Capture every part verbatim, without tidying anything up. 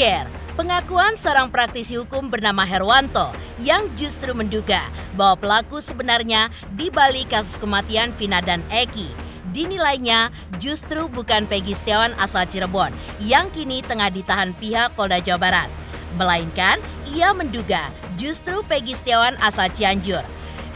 geger. Pengakuan seorang praktisi hukum bernama Herwanto yang justru menduga bahwa pelaku sebenarnya dibalik kasus kematian Vina dan Eki. Dinilainya justru bukan Pegi Setiawan asal Cirebon yang kini tengah ditahan pihak Polda Jawa Barat. Melainkan ia menduga justru Pegi Setiawan asal Cianjur.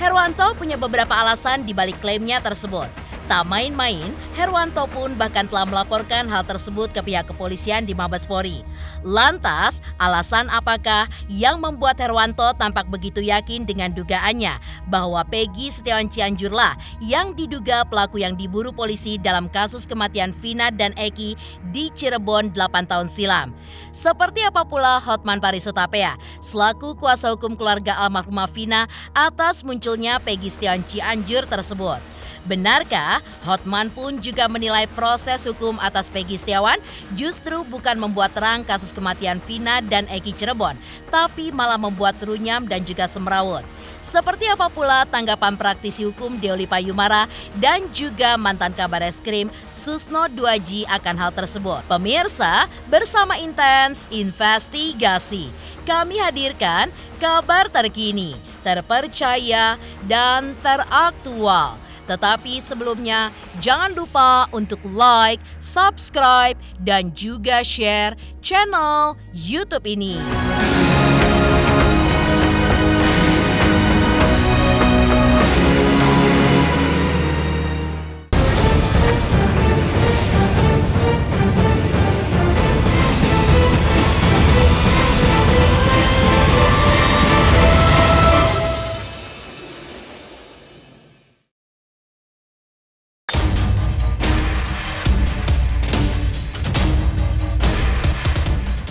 Herwanto punya beberapa alasan di balik klaimnya tersebut. Tak main-main, Herwanto pun bahkan telah melaporkan hal tersebut ke pihak kepolisian di Mabes Polri. Lantas, alasan apakah yang membuat Herwanto tampak begitu yakin dengan dugaannya bahwa Pegi Setiawan Cianjurlah yang diduga pelaku yang diburu polisi dalam kasus kematian Vina dan Eki di Cirebon delapan tahun silam? Seperti apa pula Hotman Paris Hutapea selaku kuasa hukum keluarga almarhumah Vina atas munculnya Pegi Setiawan Cianjur tersebut? Benarkah Hotman pun juga menilai proses hukum atas Pegi Setiawan justru bukan membuat terang kasus kematian Vina dan Eki Cirebon, tapi malah membuat runyam dan juga semrawut? Seperti apa pula tanggapan praktisi hukum Deolipa Yumara dan juga mantan Kabareskrim Susno Duadji akan hal tersebut? Pemirsa, bersama Intens Investigasi, kami hadirkan kabar terkini, terpercaya, dan teraktual. Tetapi sebelumnya, jangan lupa untuk like, subscribe, dan juga share channel YouTube ini.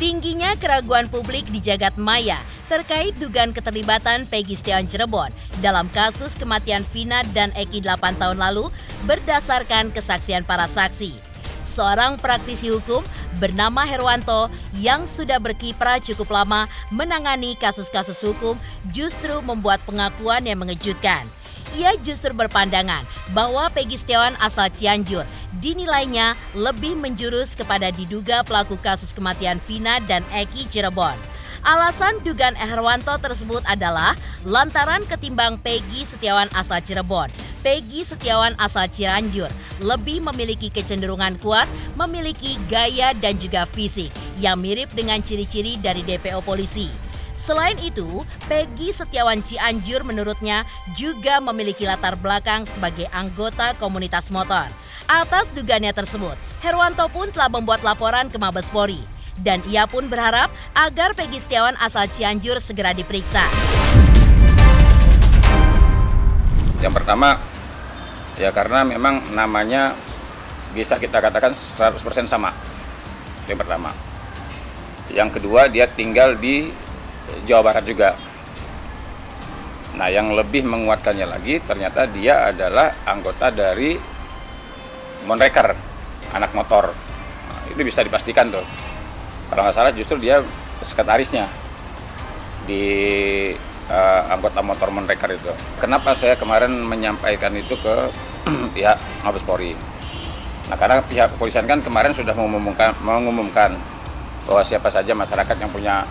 Tingginya keraguan publik di jagat maya terkait dugaan keterlibatan Pegi Setiawan Cirebon dalam kasus kematian Vina dan Eki delapan tahun lalu berdasarkan kesaksian para saksi. Seorang praktisi hukum bernama Herwanto yang sudah berkiprah cukup lama menangani kasus-kasus hukum justru membuat pengakuan yang mengejutkan. Ia justru berpandangan bahwa Pegi Setiawan asal Cianjur dinilainya lebih menjurus kepada diduga pelaku kasus kematian Vina dan Eki Cirebon. Alasan dugaan Herwanto tersebut adalah lantaran ketimbang Pegi Setiawan asal Cirebon, Pegi Setiawan asal Cianjur lebih memiliki kecenderungan kuat, memiliki gaya dan juga fisik yang mirip dengan ciri-ciri dari D P O polisi. Selain itu, Pegi Setiawan Cianjur menurutnya juga memiliki latar belakang sebagai anggota komunitas motor. Atas dugaannya tersebut, Herwanto pun telah membuat laporan ke Mabes Polri. Dan ia pun berharap agar Pegi Setiawan asal Cianjur segera diperiksa. Yang pertama, ya karena memang namanya bisa kita katakan seratus persen sama. Yang pertama. Yang kedua, dia tinggal di Jawa Barat juga. Nah, yang lebih menguatkannya lagi, ternyata dia adalah anggota dari Monreker, anak motor. Nah, itu bisa dipastikan tuh. Kalau nggak salah, justru dia sekretarisnya di uh, anggota motor Monreker itu. Kenapa saya kemarin menyampaikan itu ke pihak Mabes Polri? Nah, karena pihak kepolisian kan kemarin sudah mengumumkan, mengumumkan bahwa siapa saja masyarakat yang punya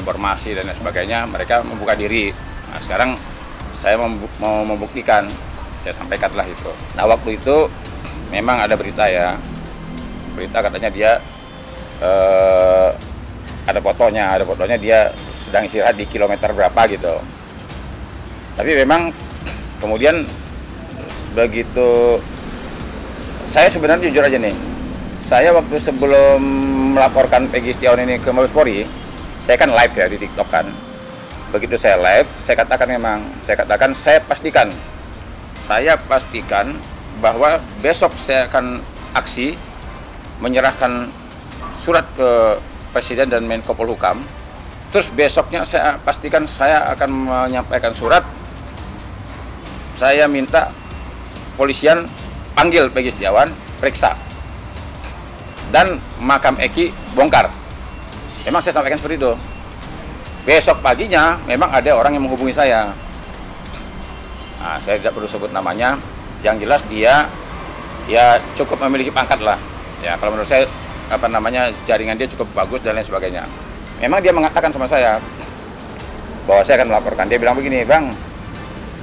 informasi dan sebagainya, mereka membuka diri. Nah, sekarang saya mau membuktikan, saya sampaikanlah itu. Nah, waktu itu memang ada berita ya, berita katanya dia eh, ada fotonya, ada fotonya dia sedang istirahat di kilometer berapa gitu. Tapi memang kemudian begitu, saya sebenarnya jujur aja nih, saya waktu sebelum melaporkan Pegi Setiawan ini ke Mabes Polri, saya kan live ya di TikTok kan. Begitu saya live, saya katakan memang, saya katakan saya pastikan, saya pastikan bahwa besok saya akan aksi menyerahkan surat ke Presiden dan Menko Polhukam. Terus besoknya saya pastikan saya akan menyampaikan surat. Saya minta polisian panggil Pegi Setiawan, periksa, dan makam Eki bongkar. Memang saya sampaikan seperti itu. Besok paginya memang ada orang yang menghubungi saya. Nah, saya tidak perlu sebut namanya. Yang jelas dia ya cukup memiliki pangkat lah. Ya, kalau menurut saya apa namanya jaringan dia cukup bagus dan lain sebagainya. Memang dia mengatakan sama saya bahwa saya akan melaporkan. Dia bilang begini, bang,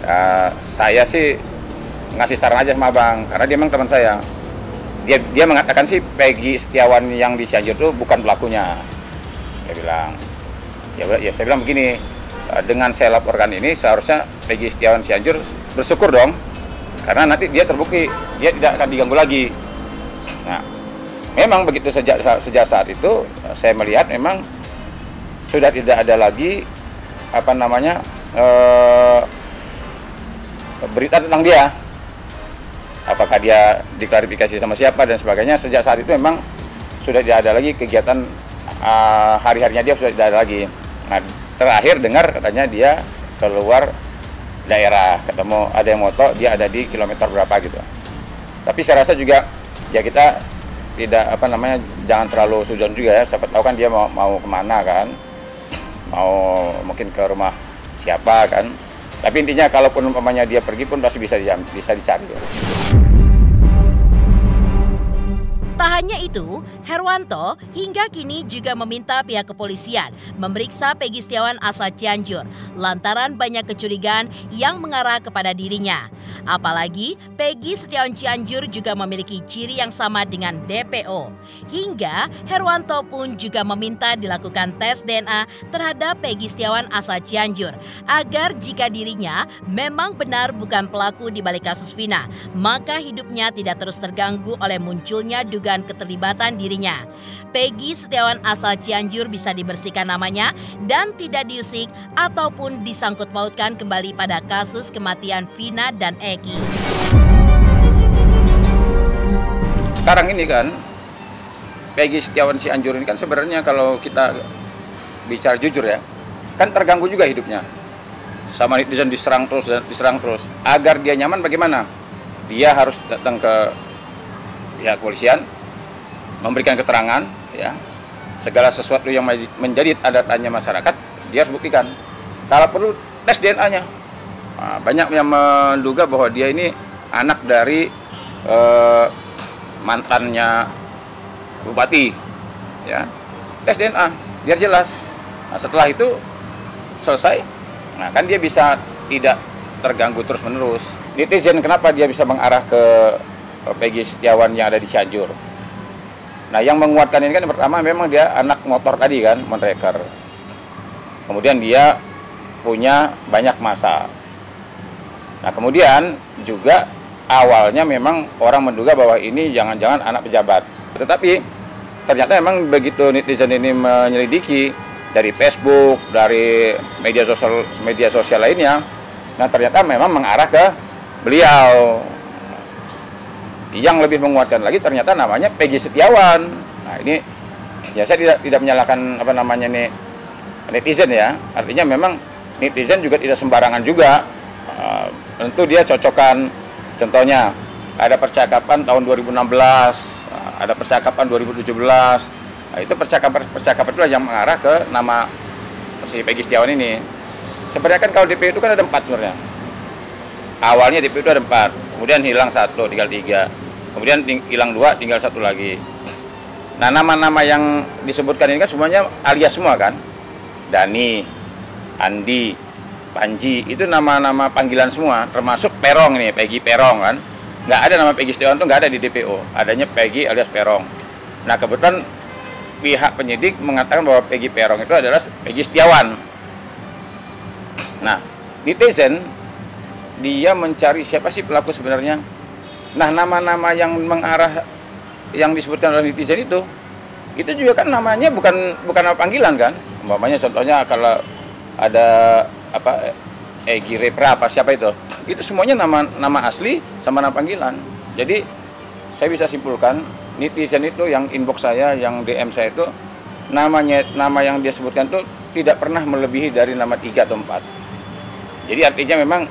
uh, saya sih ngasih saran aja sama bang, karena dia memang teman saya. Dia dia mengatakan sih Pegi Setiawan yang di Cianjur itu bukan pelakunya. Dia bilang, ya, ya saya bilang begini, uh, dengan saya laporkan ini seharusnya Pegi Setiawan Cianjur bersyukur dong, karena nanti dia terbukti dia tidak akan diganggu lagi. Nah, memang begitu sejak, sejak saat itu saya melihat memang sudah tidak ada lagi apa namanya eh, berita tentang dia, apakah dia diklarifikasi sama siapa dan sebagainya. Sejak saat itu memang sudah tidak ada lagi kegiatan eh, hari-harinya dia sudah tidak ada lagi. Nah, terakhir dengar katanya dia keluar daerah, ketemu ada yang moto, dia ada di kilometer berapa gitu. Tapi saya rasa juga ya kita tidak apa namanya jangan terlalu suzon juga ya, siapa tahu kan dia mau mau kemana kan, mau mungkin ke rumah siapa kan. Tapi intinya kalaupun umpamanya dia pergi pun pasti bisa dijam, bisa dicari ya. Tak hanya itu, Herwanto hingga kini juga meminta pihak kepolisian memeriksa Pegi Setiawan asal Cianjur lantaran banyak kecurigaan yang mengarah kepada dirinya. Apalagi Pegi Setiawan Cianjur juga memiliki ciri yang sama dengan D P O. Hingga Herwanto pun juga meminta dilakukan tes D N A terhadap Pegi Setiawan asal Cianjur agar jika dirinya memang benar bukan pelaku di balik kasus Vina, maka hidupnya tidak terus terganggu oleh munculnya dugaan keterlibatan dirinya. Pegi Setiawan asal Cianjur bisa dibersihkan namanya dan tidak diusik ataupun disangkut pautkan kembali pada kasus kematian Vina dan Eki. Sekarang ini kan Pegi Setiawan Cianjur ini kan sebenarnya kalau kita bicara jujur ya, kan terganggu juga hidupnya. Sama netizen diserang terus dan diserang terus. Agar dia nyaman bagaimana? Dia harus datang ke ya kepolisian, memberikan keterangan ya, segala sesuatu yang menjadi tanda tanya masyarakat dia harus buktikan. Kalau perlu tes D N A-nya. Nah, banyak yang menduga bahwa dia ini anak dari eh, mantannya bupati ya. Tes D N A biar jelas. Nah, setelah itu selesai, nah kan dia bisa tidak terganggu terus menerus. Netizen kenapa dia bisa mengarah ke Pegi Setiawan yang ada di Cianjur. Nah, yang menguatkan ini kan yang pertama memang dia anak motor tadi kan, Monreker. Kemudian dia punya banyak masa. Nah, kemudian juga awalnya memang orang menduga bahwa ini jangan-jangan anak pejabat. Tetapi ternyata memang begitu netizen ini menyelidiki dari Facebook, dari media sosial media sosial lainnya, nah ternyata memang mengarah ke beliau. Yang lebih menguatkan lagi ternyata namanya Pegi Setiawan. Nah ini ya saya tidak tidak menyalahkan apa namanya nih netizen ya. Artinya memang netizen juga tidak sembarangan juga. Uh, tentu dia cocokkan. Contohnya ada percakapan tahun dua ribu enam belas, ada percakapan dua ribu tujuh belas. Nah, itu percakapan-percakapan itulah yang mengarah ke nama si Pegi Setiawan ini. Sebenarnya kan kalau D P itu kan ada empat sebenarnya. Awalnya D P itu ada empat, kemudian hilang satu, tinggal tiga, kemudian ting hilang dua, tinggal satu lagi. Nah, nama-nama yang disebutkan ini kan semuanya alias semua kan, Dani, Andi, Panji, itu nama-nama panggilan semua, termasuk Perong nih, Pegi Perong kan, nggak ada nama Pegi Setiawan itu nggak ada di D P O, adanya Pegi alias Perong. Nah, kebetulan pihak penyidik mengatakan bahwa Pegi Perong itu adalah Pegi Setiawan. Nah, di Tesen dia mencari siapa sih pelaku sebenarnya. Nah, nama-nama yang mengarah yang disebutkan oleh netizen itu itu juga kan namanya bukan bukan nama panggilan kan. Umpamanya contohnya kalau ada apa Egi Repra apa siapa itu. Itu semuanya nama nama asli sama nama panggilan. Jadi saya bisa simpulkan netizen itu yang inbox saya, yang D M saya itu namanya nama yang dia sebutkan itu tidak pernah melebihi dari nama tiga atau empat. Jadi artinya memang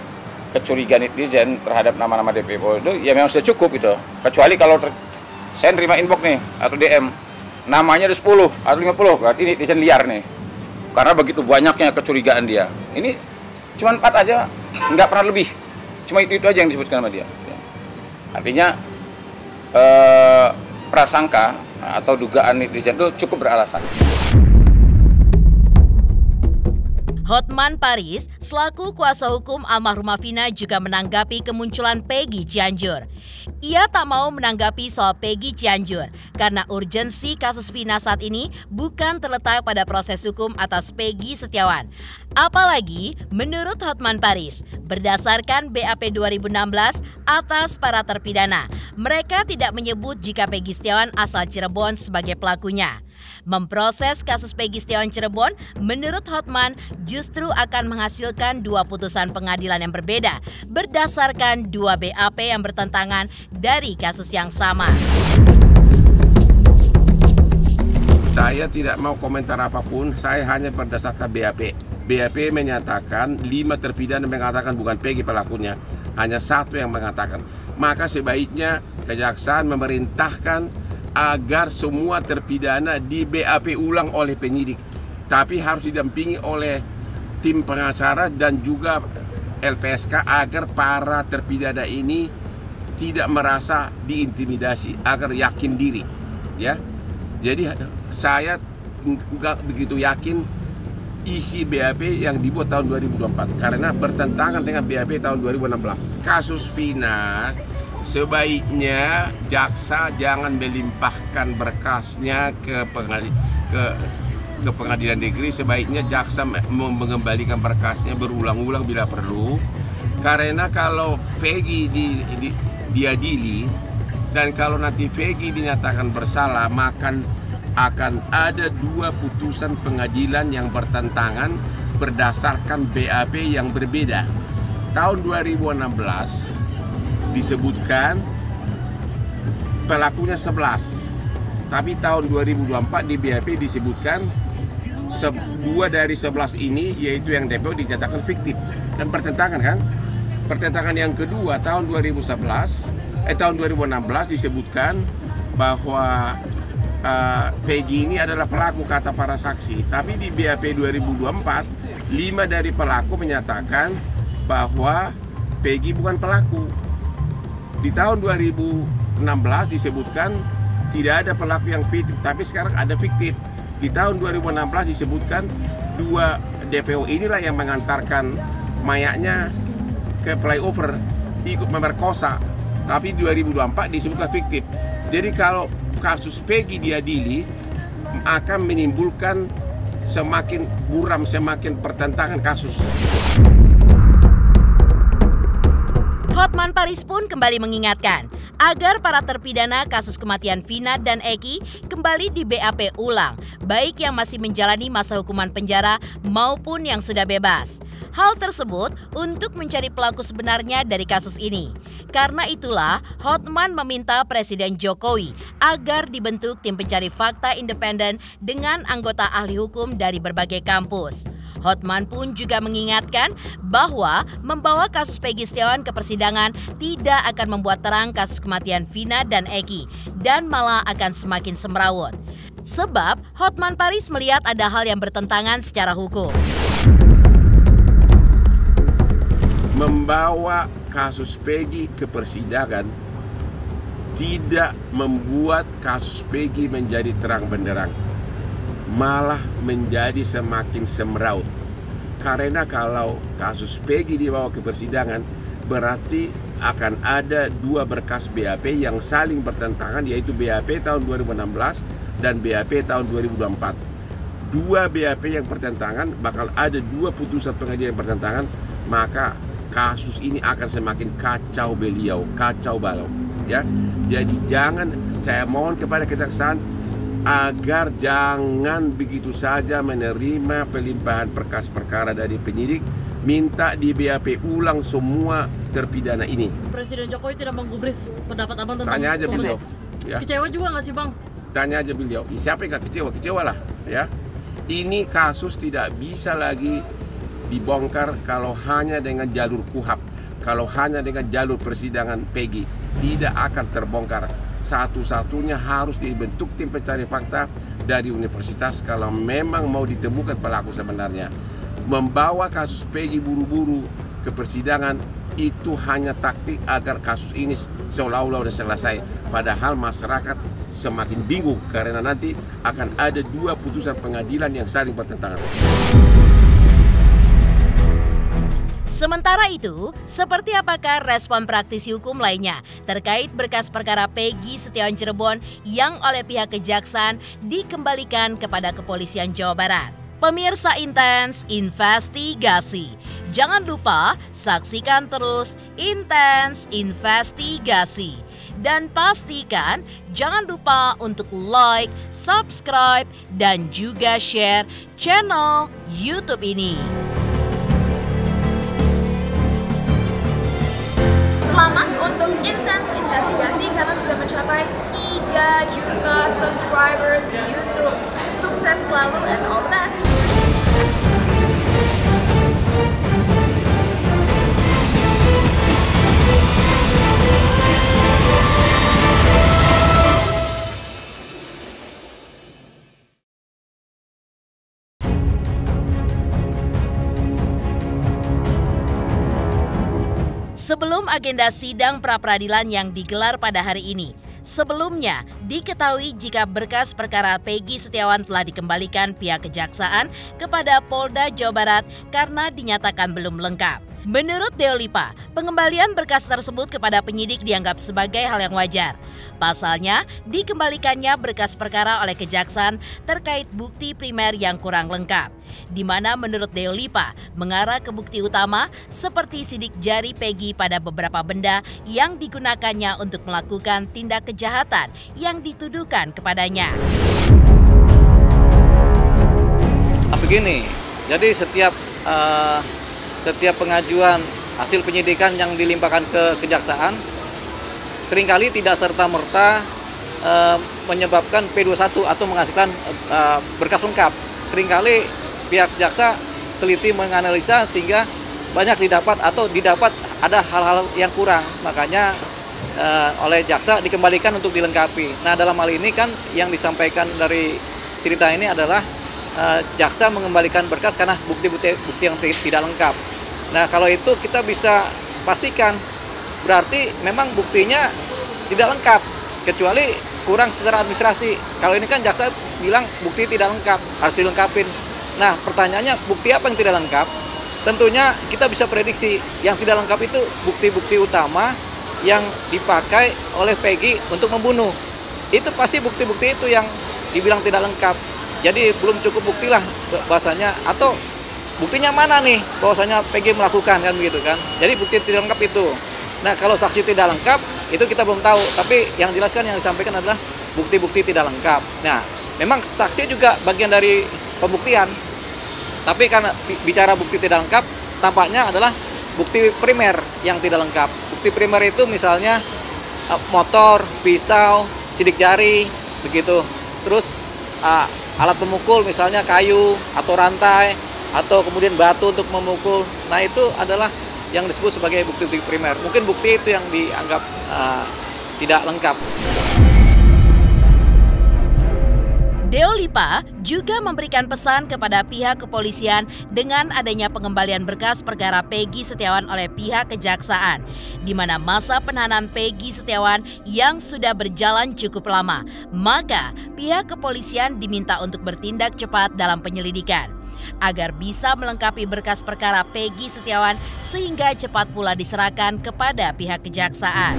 kecurigaan netizen terhadap nama-nama D P O itu ya memang sudah cukup itu. Kecuali kalau saya nerima inbox nih atau D M namanya ada sepuluh atau lima puluh, berarti netizen liar nih. Karena begitu banyaknya kecurigaan dia. Ini cuma empat aja, nggak pernah lebih. Cuma itu-itu aja yang disebutkan sama dia. Artinya eh, prasangka atau dugaan netizen itu cukup beralasan. Hotman Paris, selaku kuasa hukum almarhumah Vina, juga menanggapi kemunculan Pegi Cianjur. Ia tak mau menanggapi soal Pegi Cianjur karena urgensi kasus Vina saat ini bukan terletak pada proses hukum atas Pegi Setiawan. Apalagi menurut Hotman Paris, berdasarkan B A P dua ribu enam belas atas para terpidana, mereka tidak menyebut jika Pegi Setiawan asal Cirebon sebagai pelakunya. Memproses kasus Pegi Setiawan Cirebon menurut Hotman justru akan menghasilkan dua putusan pengadilan yang berbeda berdasarkan dua B A P yang bertentangan dari kasus yang sama. Saya tidak mau komentar apapun, saya hanya berdasarkan B A P. B A P menyatakan lima terpidana mengatakan bukan Pegi pelakunya, hanya satu yang mengatakan. Maka sebaiknya kejaksaan memerintahkan agar semua terpidana di B A P ulang oleh penyidik, tapi harus didampingi oleh tim pengacara dan juga L P S K agar para terpidana ini tidak merasa diintimidasi, agar yakin diri, ya. Jadi saya nggak begitu yakin isi B A P yang dibuat tahun dua ribu dua puluh empat karena bertentangan dengan B A P tahun dua ribu enam belas. Kasus Vina sebaiknya jaksa jangan melimpahkan berkasnya ke, pengadil, ke, ke pengadilan negeri. Sebaiknya jaksa mengembalikan berkasnya berulang-ulang bila perlu. Karena kalau Pegi di, di, diadili dan kalau nanti Pegi dinyatakan bersalah, maka akan ada dua putusan pengadilan yang bertentangan berdasarkan B A P yang berbeda. Tahun dua ribu enam belas disebutkan pelakunya sebelas, tapi tahun dua ribu dua puluh empat di B A P disebutkan dua dari sebelas ini, yaitu yang D P O, dinyatakan fiktif dan pertentangan, kan? Pertentangan yang kedua tahun dua ribu sebelas eh tahun dua ribu enam belas disebutkan bahwa uh, Pegi ini adalah pelaku kata para saksi, tapi di B A P dua ribu dua puluh empat lima dari pelaku menyatakan bahwa Pegi bukan pelaku. Di tahun dua ribu enam belas disebutkan tidak ada pelaku yang fiktif, tapi sekarang ada fiktif. Di tahun dua ribu enam belas disebutkan dua D P O inilah yang mengantarkan mayatnya ke flyover, ikut memerkosa, tapi dua ribu dua puluh empat disebutkan fiktif. Jadi kalau kasus Pegi diadili akan menimbulkan semakin buram, semakin pertentangan kasus. Hotman Paris pun kembali mengingatkan agar para terpidana kasus kematian Vina dan Eki kembali di B A P ulang, baik yang masih menjalani masa hukuman penjara maupun yang sudah bebas. Hal tersebut untuk mencari pelaku sebenarnya dari kasus ini. Karena itulah Hotman meminta Presiden Jokowi agar dibentuk tim pencari fakta independen dengan anggota ahli hukum dari berbagai kampus. Hotman pun juga mengingatkan bahwa membawa kasus Pegi Setiawan ke persidangan tidak akan membuat terang kasus kematian Vina dan Eki dan malah akan semakin semrawut. Sebab Hotman Paris melihat ada hal yang bertentangan secara hukum. Membawa kasus Pegi ke persidangan tidak membuat kasus Pegi menjadi terang benderang, malah menjadi semakin semeraut. Karena kalau kasus Pegi dibawa ke persidangan, berarti akan ada dua berkas B A P yang saling bertentangan, yaitu B A P tahun dua ribu enam belas dan B A P tahun dua ribu dua puluh empat. Dua B A P yang bertentangan, bakal ada dua putusan pengadilan yang bertentangan, maka kasus ini akan semakin kacau beliau, kacau balau, ya. Jadi jangan, saya mohon kepada kejaksaan agar jangan begitu saja menerima pelimpahan berkas perkara dari penyidik, minta di B A P ulang semua terpidana ini. Presiden Jokowi tidak menggubris pendapat abang tentang tanya aja beliau, ya. Kecewa juga nggak sih bang? Tanya aja beliau, siapa yang nggak kecewa? Kecewa lah, ya. Ini kasus tidak bisa lagi dibongkar kalau hanya dengan jalur KUHAP, kalau hanya dengan jalur persidangan Pegi, tidak akan terbongkar. Satu-satunya harus dibentuk tim pencari fakta dari universitas kalau memang mau ditemukan pelaku sebenarnya. Membawa kasus Pegi buru-buru ke persidangan itu hanya taktik agar kasus ini seolah-olah sudah selesai. Padahal masyarakat semakin bingung karena nanti akan ada dua putusan pengadilan yang saling bertentangan. Sementara itu, seperti apakah respon praktisi hukum lainnya terkait berkas perkara Pegi Setiawan Cirebon yang oleh pihak kejaksaan dikembalikan kepada kepolisian Jawa Barat? Pemirsa Intens Investigasi, jangan lupa saksikan terus Intens Investigasi. Dan pastikan jangan lupa untuk like, subscribe, dan juga share channel YouTube ini. Selamat untuk Intens Investigasi karena sudah mencapai tiga juta subscribers di YouTube. Sukses selalu and all the best. Sebelum agenda sidang pra-peradilan yang digelar pada hari ini, sebelumnya diketahui jika berkas perkara Pegi Setiawan telah dikembalikan pihak kejaksaan kepada Polda Jawa Barat karena dinyatakan belum lengkap. Menurut Deolipa, pengembalian berkas tersebut kepada penyidik dianggap sebagai hal yang wajar. Pasalnya, dikembalikannya berkas perkara oleh kejaksaan terkait bukti primer yang kurang lengkap, di mana menurut Deolipa mengarah ke bukti utama seperti sidik jari Pegi pada beberapa benda yang digunakannya untuk melakukan tindak kejahatan yang dituduhkan kepadanya. Begini, jadi setiap uh, setiap pengajuan hasil penyidikan yang dilimpahkan ke kejaksaan seringkali tidak serta-merta uh, menyebabkan P dua puluh satu atau menghasilkan uh, berkas lengkap. Seringkali pihak jaksa teliti menganalisa sehingga banyak didapat atau didapat ada hal-hal yang kurang. Makanya eh, oleh jaksa dikembalikan untuk dilengkapi. Nah, dalam hal ini kan yang disampaikan dari cerita ini adalah eh, jaksa mengembalikan berkas karena bukti-bukti bukti yang tidak lengkap. Nah, kalau itu kita bisa pastikan berarti memang buktinya tidak lengkap kecuali kurang secara administrasi. Kalau ini kan jaksa bilang bukti tidak lengkap, harus dilengkapin. Nah, pertanyaannya bukti apa yang tidak lengkap? Tentunya kita bisa prediksi yang tidak lengkap itu bukti-bukti utama yang dipakai oleh Pegi untuk membunuh. Itu pasti bukti-bukti itu yang dibilang tidak lengkap. Jadi belum cukup buktilah bahasanya, atau buktinya mana nih bahwasanya Pegi melakukan, kan begitu kan. Jadi bukti tidak lengkap itu. Nah, kalau saksi tidak lengkap itu kita belum tahu, tapi yang jelaskan yang disampaikan adalah bukti-bukti tidak lengkap. Nah, memang saksi juga bagian dari pembuktian, tapi karena bicara bukti tidak lengkap, tampaknya adalah bukti primer yang tidak lengkap. Bukti primer itu misalnya motor, pisau, sidik jari, begitu. Terus alat pemukul misalnya kayu atau rantai atau kemudian batu untuk memukul. Nah, itu adalah yang disebut sebagai bukti-bukti primer. Mungkin bukti itu yang dianggap uh, tidak lengkap. Deolipa juga memberikan pesan kepada pihak kepolisian dengan adanya pengembalian berkas perkara Pegi Setiawan oleh pihak kejaksaan, di mana masa penahanan Pegi Setiawan yang sudah berjalan cukup lama, maka pihak kepolisian diminta untuk bertindak cepat dalam penyelidikan agar bisa melengkapi berkas perkara Pegi Setiawan sehingga cepat pula diserahkan kepada pihak kejaksaan.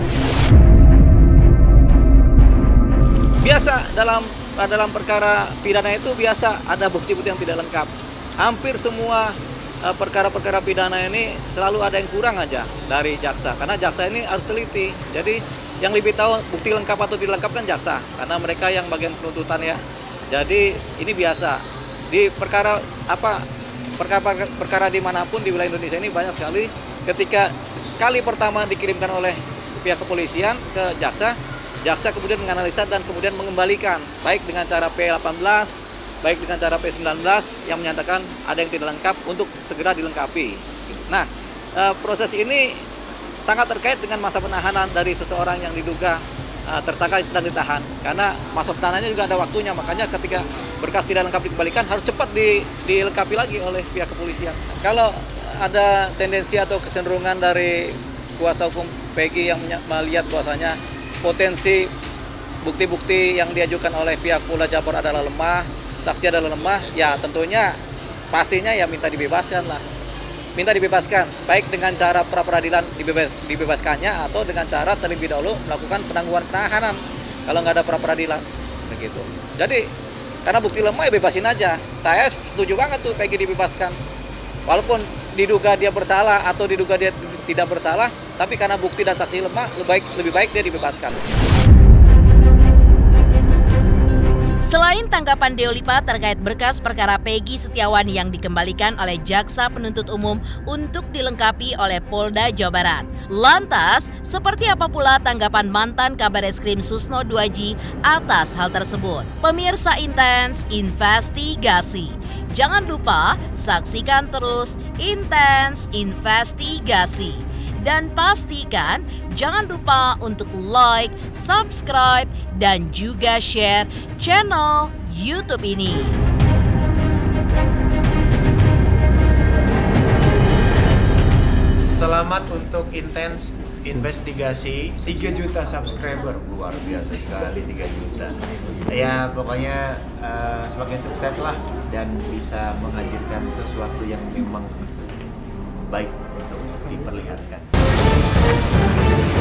Biasa dalam dalam perkara pidana itu biasa ada bukti-bukti yang tidak lengkap. Hampir semua perkara-perkara pidana ini selalu ada yang kurang aja dari jaksa, karena jaksa ini harus teliti. Jadi yang lebih tahu bukti lengkap atau tidak lengkap kan jaksa, karena mereka yang bagian penuntutan ya. Jadi ini biasa. Di perkara apa perkara perkara dimanapun di wilayah Indonesia ini banyak sekali ketika sekali pertama dikirimkan oleh pihak kepolisian ke jaksa, jaksa kemudian menganalisa dan kemudian mengembalikan baik dengan cara P delapan belas, baik dengan cara P sembilan belas yang menyatakan ada yang tidak lengkap untuk segera dilengkapi. Nah, e, proses ini sangat terkait dengan masa penahanan dari seseorang yang diduga tersangka yang sedang ditahan, karena masuk tanahnya juga ada waktunya. Makanya ketika berkas tidak lengkap dikembalikan harus cepat di, dilengkapi lagi oleh pihak kepolisian. Kalau ada tendensi atau kecenderungan dari kuasa hukum Pegi yang melihat bahwasanya potensi bukti-bukti yang diajukan oleh pihak Polda Jawa Barat adalah lemah, saksi adalah lemah, ya tentunya pastinya ya minta dibebaskan lah. Minta dibebaskan, baik dengan cara pra peradilan dibebas, dibebaskannya atau dengan cara terlebih dahulu melakukan penangguhan penahanan kalau nggak ada pra peradilan begitu. Jadi karena bukti lemah ya bebasin aja. Saya setuju banget tuh Pegi dibebaskan. Walaupun diduga dia bersalah atau diduga dia tidak bersalah, tapi karena bukti dan saksi lemah, lebih baik, lebih baik dia dibebaskan. Selain tanggapan Deolipa terkait berkas perkara Pegi Setiawan yang dikembalikan oleh Jaksa Penuntut Umum untuk dilengkapi oleh Polda Jawa Barat. Lantas, seperti apa pula tanggapan mantan Kabareskrim Susno Duadji atas hal tersebut? Pemirsa Intens Investigasi. Jangan lupa saksikan terus Intens Investigasi. Dan pastikan jangan lupa untuk like, subscribe, dan juga share channel YouTube ini. Selamat untuk Intens Investigasi. tiga juta subscriber, luar biasa sekali tiga juta. Ya pokoknya uh, semakin sukses lah dan bisa menghadirkan sesuatu yang memang baik untuk diperlihatkan.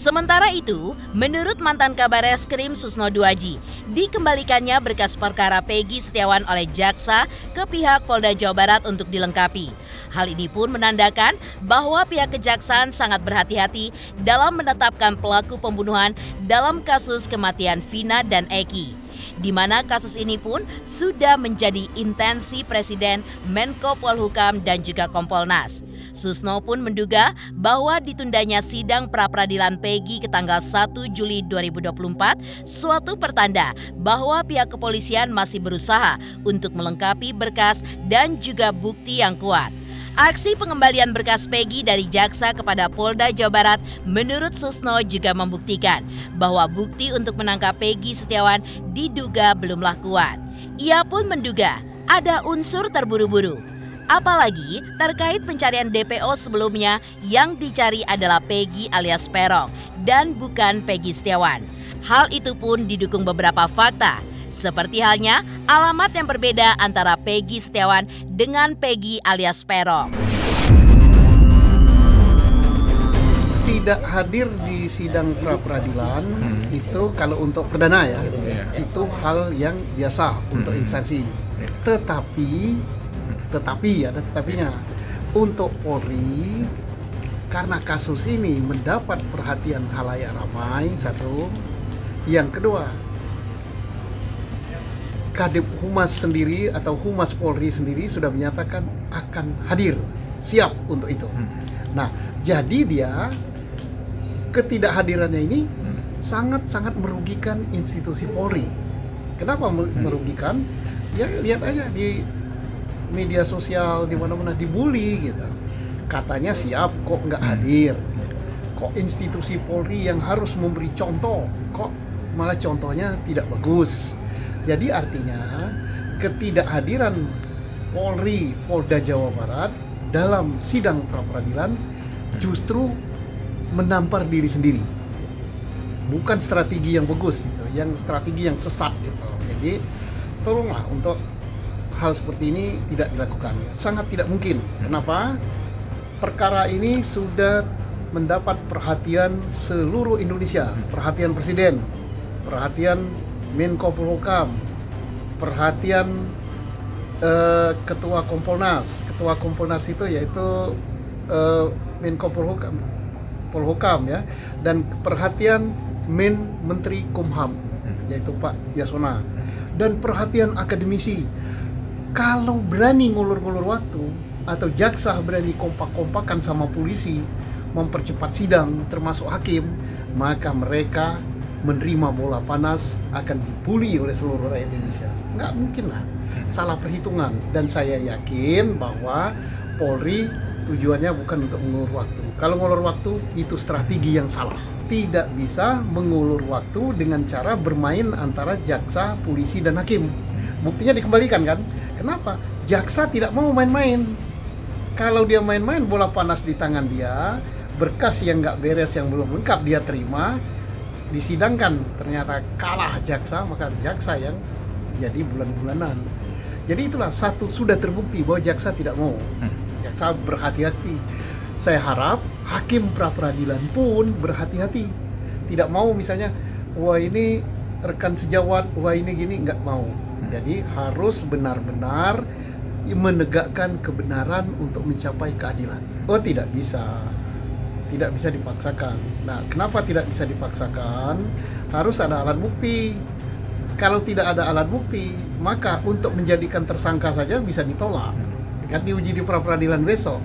Sementara itu, menurut mantan Kabareskrim Susno Duadji, dikembalikannya berkas perkara Pegi Setiawan oleh jaksa ke pihak Polda Jawa Barat untuk dilengkapi. Hal ini pun menandakan bahwa pihak kejaksaan sangat berhati-hati dalam menetapkan pelaku pembunuhan dalam kasus kematian Vina dan Eki. Di mana kasus ini pun sudah menjadi intensi Presiden, Menko Polhukam dan juga Kompolnas. Susno pun menduga bahwa ditundanya sidang pra-peradilan Pegi ke tanggal satu Juli dua ribu dua puluh empat suatu pertanda bahwa pihak kepolisian masih berusaha untuk melengkapi berkas dan juga bukti yang kuat. Aksi pengembalian berkas Pegi dari jaksa kepada Polda Jawa Barat menurut Susno juga membuktikan bahwa bukti untuk menangkap Pegi Setiawan diduga belumlah kuat. Ia pun menduga ada unsur terburu-buru. Apalagi terkait pencarian D P O sebelumnya yang dicari adalah Pegi alias Perong dan bukan Pegi Setiawan. Hal itu pun didukung beberapa fakta. Seperti halnya alamat yang berbeda antara Pegi Setiawan dengan Pegi alias Perong. Tidak hadir di sidang pra-peradilan itu kalau untuk perdana ya, itu hal yang biasa untuk instansi. Tetapi Tetapi ada tetapinya untuk Polri karena kasus ini mendapat perhatian khalayak ramai satu, yang kedua Kadip Humas sendiri atau Humas Polri sendiri sudah menyatakan akan hadir siap untuk itu. Nah jadi dia ketidakhadirannya ini sangat-sangat merugikan institusi Polri. Kenapa merugikan? Ya lihat aja di media sosial di mana-mana dibully gitu. Katanya siap kok nggak hadir. Kok institusi Polri yang harus memberi contoh kok malah contohnya tidak bagus. Jadi artinya ketidakhadiran Polri Polda Jawa Barat dalam sidang pra peradilan justru menampar diri sendiri. Bukan strategi yang bagus gitu, yang strategi yang sesat gitu. Jadi tolonglah untuk hal seperti ini tidak dilakukan, sangat tidak mungkin. Kenapa? Perkara ini sudah mendapat perhatian seluruh Indonesia, perhatian Presiden, perhatian Menko Polhukam, perhatian eh, Ketua Kompolnas. Ketua Kompolnas itu yaitu eh, Menko Polhukam, Polhukam ya, dan perhatian Men Menteri Kumham yaitu Pak Yasona, dan perhatian akademisi. Kalau berani ngulur-ngulur waktu atau jaksa berani kompak-kompakan sama polisi mempercepat sidang termasuk hakim, maka mereka menerima bola panas akan dibully oleh seluruh rakyat Indonesia. Nggak mungkin lah, salah perhitungan. Dan saya yakin bahwa Polri tujuannya bukan untuk mengulur waktu. Kalau mengulur waktu, itu strategi yang salah. Tidak bisa mengulur waktu dengan cara bermain antara jaksa, polisi, dan hakim. Buktinya dikembalikan kan? Kenapa? Jaksa tidak mau main-main. Kalau dia main-main, bola panas di tangan dia, berkas yang nggak beres, yang belum lengkap, dia terima, disidangkan. Ternyata kalah jaksa, maka jaksa yang jadi bulan-bulanan. Jadi itulah, satu, sudah terbukti bahwa jaksa tidak mau. Jaksa berhati-hati. Saya harap hakim pra-peradilan pun berhati-hati. Tidak mau misalnya, wah ini rekan sejawat, wah ini gini, nggak mau. Jadi harus benar-benar menegakkan kebenaran untuk mencapai keadilan. Oh tidak bisa, tidak bisa dipaksakan. Nah kenapa tidak bisa dipaksakan? Harus ada alat bukti. Kalau tidak ada alat bukti, maka untuk menjadikan tersangka saja bisa ditolak. Kan diuji di pra-peradilan besok.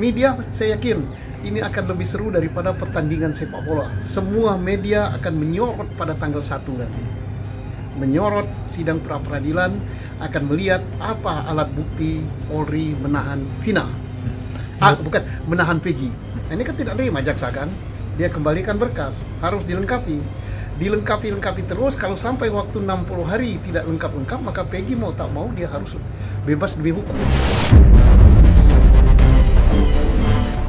Media, saya yakin ini akan lebih seru daripada pertandingan sepak bola. Semua media akan menyorot pada tanggal satu nanti. Menyorot sidang pra-peradilan, akan melihat apa alat bukti Polri menahan Vina. Ah, bukan, menahan Pegi. Nah, ini kan tidak terima jaksa kan? Dia kembalikan berkas, harus dilengkapi. Dilengkapi-lengkapi terus, kalau sampai waktu enam puluh hari tidak lengkap-lengkap, maka Pegi mau tak mau dia harus bebas demi hukum.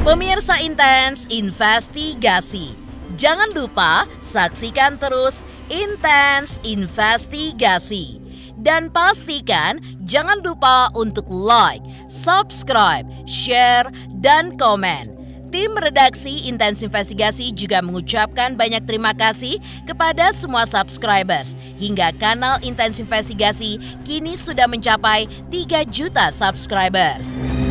Pemirsa Intens Investigasi, jangan lupa saksikan terus Intens Investigasi. Dan pastikan jangan lupa untuk like, subscribe, share, dan komen. Tim redaksi Intens Investigasi juga mengucapkan banyak terima kasih kepada semua subscribers. Hingga kanal Intens Investigasi kini sudah mencapai tiga juta subscribers.